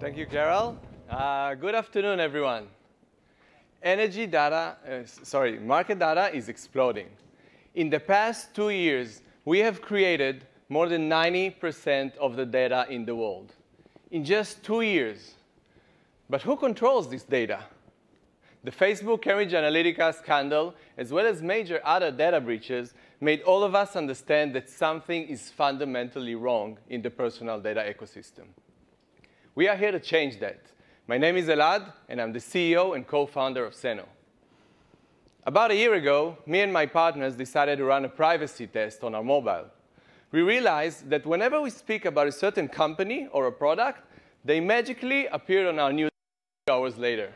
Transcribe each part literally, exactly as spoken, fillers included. Thank you, Carol. Uh, good afternoon, everyone. Energy data, uh, sorry, market data is exploding. In the past two years, we have created more than ninety percent of the data in the world. In just two years. But who controls this data? The Facebook Cambridge Analytica scandal, as well as major other data breaches, made all of us understand that something is fundamentally wrong in the personal data ecosystem. We are here to change that. My name is Elad, and I'm the C E O and co-founder of Senno. About a year ago, me and my partners decided to run a privacy test on our mobile. We realized that whenever we speak about a certain company or a product, they magically appeared on our news hours later.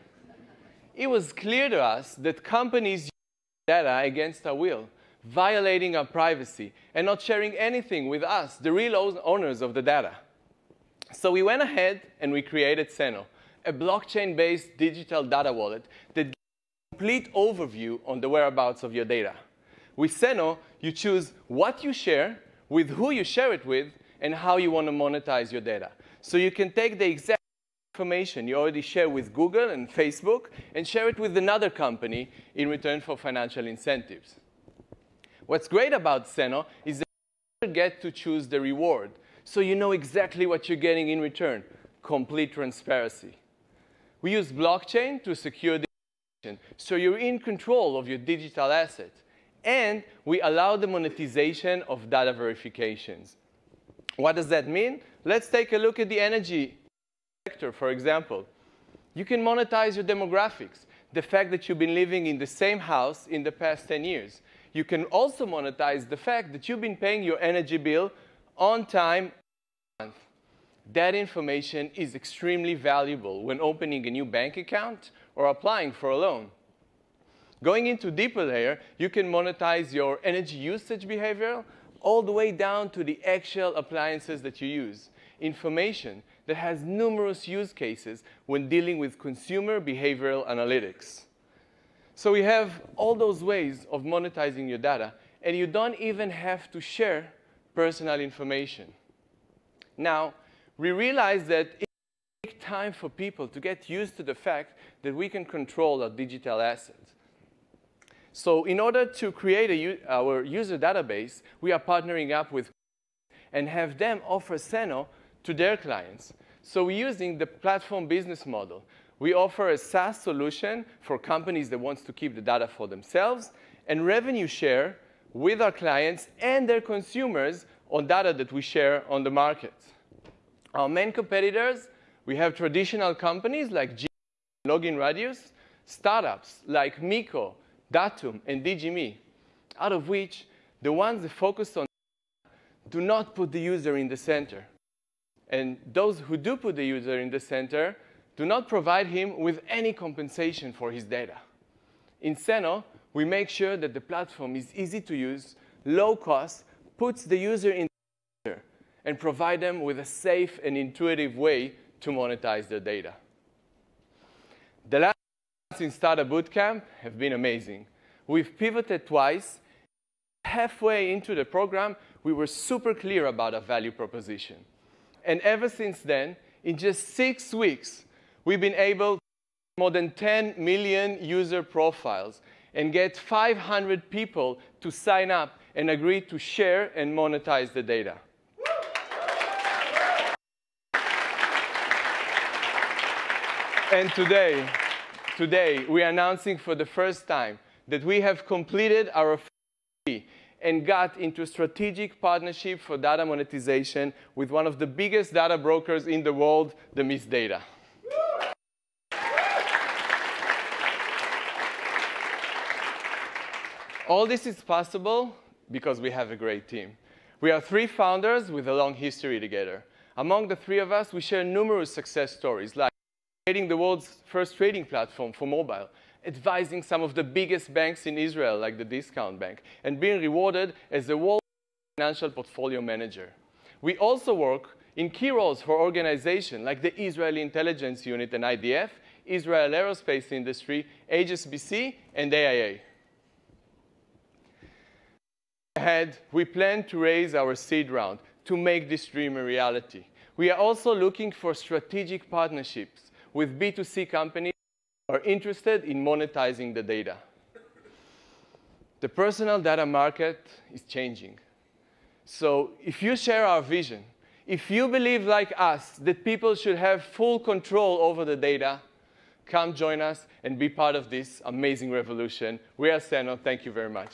It was clear to us that companies use data against our will, violating our privacy, and not sharing anything with us, the real owners of the data. So we went ahead and we created Senno, a blockchain-based digital data wallet that gives a complete overview on the whereabouts of your data. With Senno, you choose what you share, with who you share it with, and how you want to monetize your data. So you can take the exact information you already share with Google and Facebook and share it with another company in return for financial incentives. What's great about Senno is that you get to choose the reward, so you know exactly what you're getting in return, complete transparency. We use blockchain to secure the information, so you're in control of your digital asset. And we allow the monetization of data verifications. What does that mean? Let's take a look at the energy sector, for example. You can monetize your demographics, the fact that you've been living in the same house in the past ten years. You can also monetize the fact that you've been paying your energy bill on time every month. That information is extremely valuable when opening a new bank account or applying for a loan. Going into deeper layer, you can monetize your energy usage behavior all the way down to the actual appliances that you use. Information that has numerous use cases when dealing with consumer behavioral analytics. So we have all those ways of monetizing your data, and you don't even have to share personal information. Now, we realize that it takes time for people to get used to the fact that we can control our digital assets. So in order to create a, our user database, we are partnering up with and have them offer Senno to their clients. So we're using the platform business model. We offer a SaaS solution for companies that want to keep the data for themselves and revenue share with our clients and their consumers on data that we share on the market. Our main competitors, we have traditional companies like G Login Radius, startups like Miko, Datum, and DGMe, out of which the ones that focus on do not put the user in the center. And those who do put the user in the center do not provide him with any compensation for his data. In Senno, we make sure that the platform is easy to use, low cost, puts the user in the center, and provide them with a safe and intuitive way to monetize their data. The last in Startup Bootcamp have been amazing. We've pivoted twice. Halfway into the program, we were super clear about our value proposition. And ever since then, in just six weeks, we've been able to create more than ten million user profiles and get five hundred people to sign up and agree to share and monetize the data. And today, Today, we are announcing for the first time that we have completed our phase and got into a strategic partnership for data monetization with one of the biggest data brokers in the world, the M I S Data. All this is possible because we have a great team. We are three founders with a long history together. Among the three of us, we share numerous success stories, like creating the world's first trading platform for mobile, advising some of the biggest banks in Israel, like the Discount Bank, and being rewarded as the world's financial portfolio manager. We also work in key roles for organizations like the Israeli Intelligence Unit and I D F, Israel Aerospace Industry, H S B C, and A I A. Ahead, we plan to raise our seed round to make this dream a reality. We are also looking for strategic partnerships with B two C companies who are interested in monetizing the data. The personal data market is changing. So if you share our vision, if you believe like us that people should have full control over the data, come join us and be part of this amazing revolution. We are Senno. Thank you very much.